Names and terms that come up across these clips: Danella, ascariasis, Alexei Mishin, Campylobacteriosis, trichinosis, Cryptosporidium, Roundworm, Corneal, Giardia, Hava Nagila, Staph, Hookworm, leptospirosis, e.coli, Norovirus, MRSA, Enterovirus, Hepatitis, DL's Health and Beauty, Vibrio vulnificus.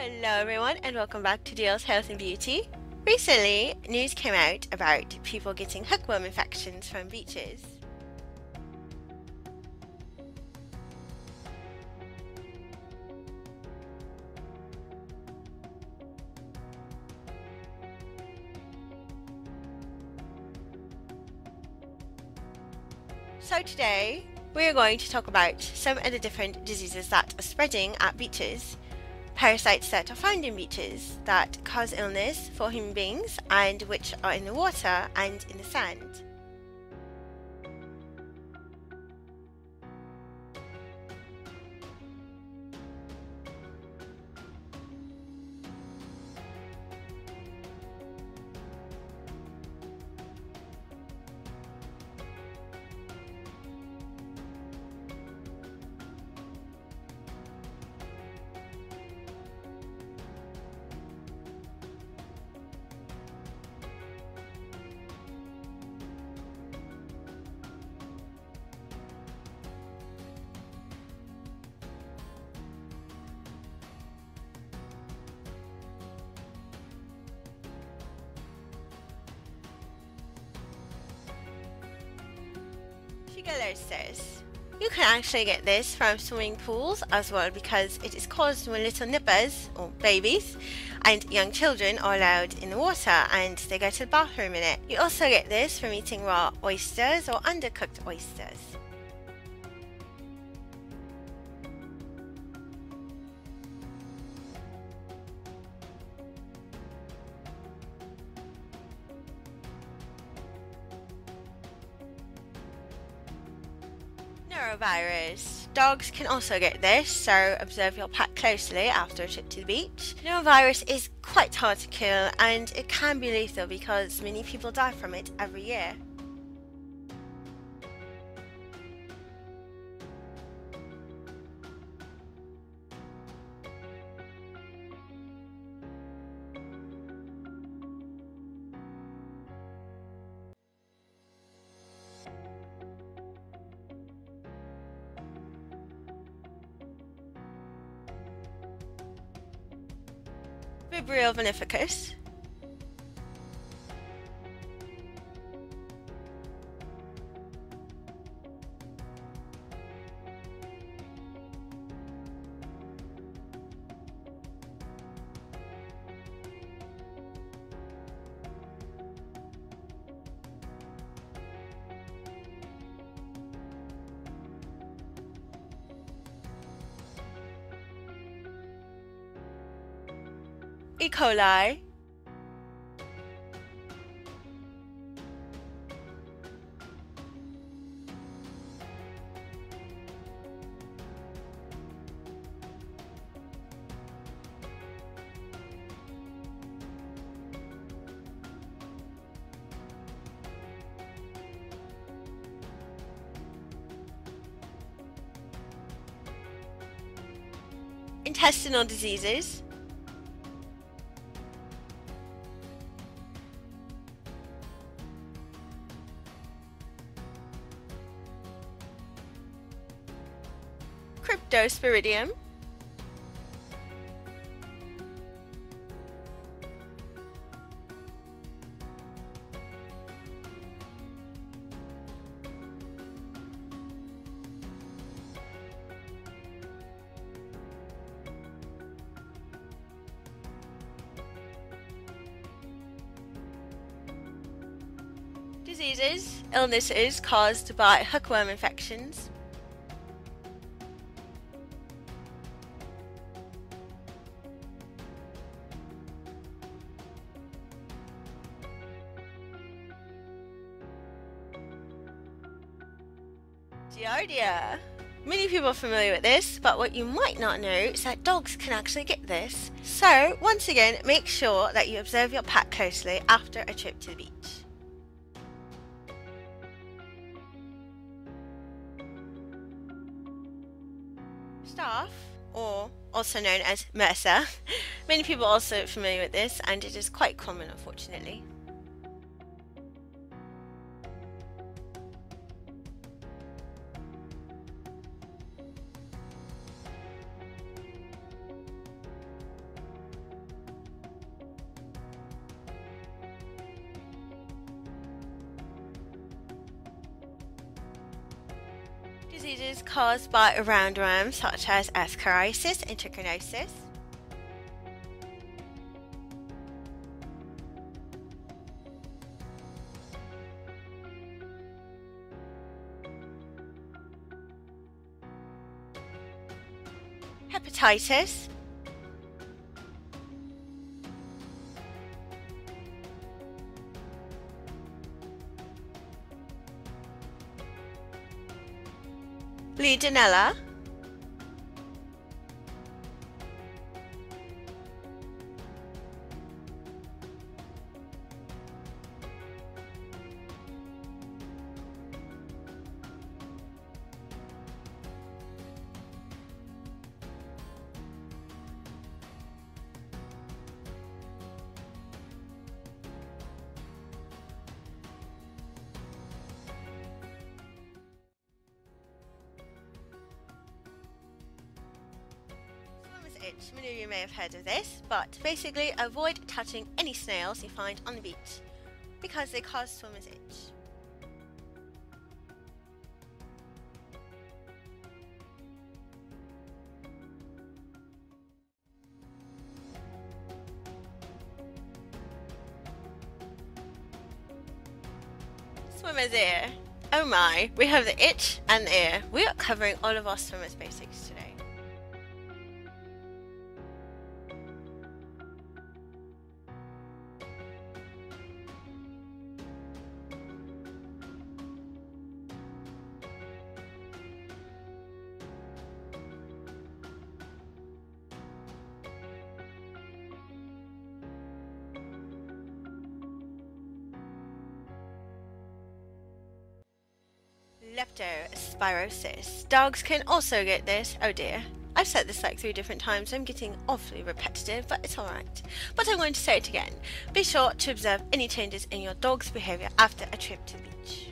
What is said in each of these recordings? Hello everyone and welcome back to DL's Health and Beauty. Recently, news came out about people getting hookworm infections from beaches. So today, we're going to talk about some of the different diseases that are spreading at beaches. Parasites that are found in beaches that cause illness for human beings and which are in the water and in the sand. You can actually get this from swimming pools as well because it is caused when little nippers or babies and young children are allowed in the water and they go to the bathroom in it. You also get this from eating raw oysters or undercooked oysters. Norovirus. Dogs can also get this, so observe your pet closely after a trip to the beach. Norovirus is quite hard to kill and it can be lethal because many people die from it every year. Vibrio vulnificus. E. coli. Intestinal diseases. Cryptosporidium. Diseases, illnesses caused by hookworm infections. Giardia. Many people are familiar with this, but what you might not know is that dogs can actually get this. So, once again, make sure that you observe your pet closely after a trip to the beach. Staph, or also known as MRSA. Many people are also familiar with this, and it is quite common, unfortunately. diseases caused by roundworms such as ascariasis and trichinosis. Hepatitis, Danella, many of you may have heard of this, but basically avoid touching any snails you find on the beach because they cause swimmer's itch. Swimmer's ear. Oh my, we have the itch and the ear. We are covering all of our swimmer's basics today. Leptospirosis. Dogs can also get this. Oh dear. I've said this like 3 different times. I'm getting awfully repetitive, but it's alright. But I'm going to say it again. Be sure to observe any changes in your dog's behavior after a trip to the beach.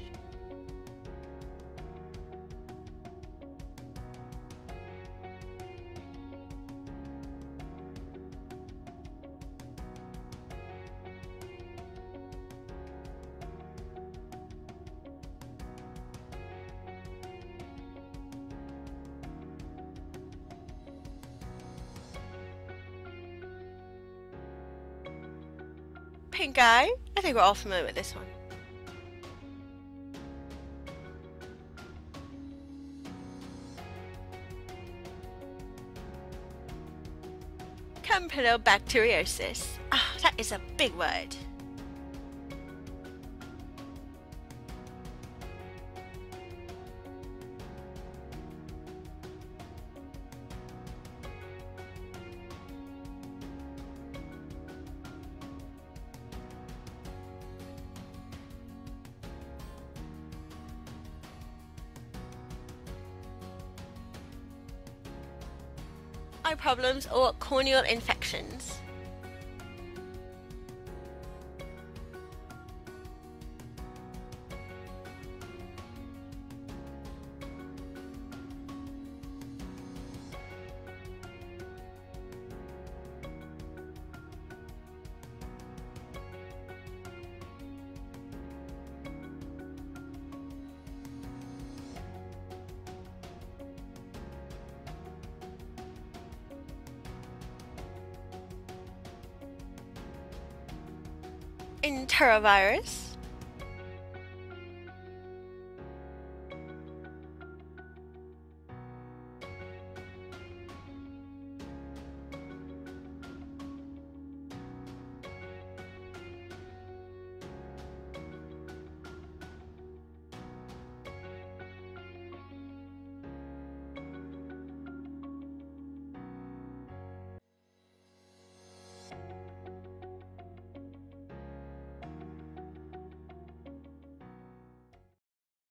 Pink eye? I think we're all familiar with this one. Campylobacteriosis. Ah, that is a big word. Eye problems or corneal infections. Enterovirus.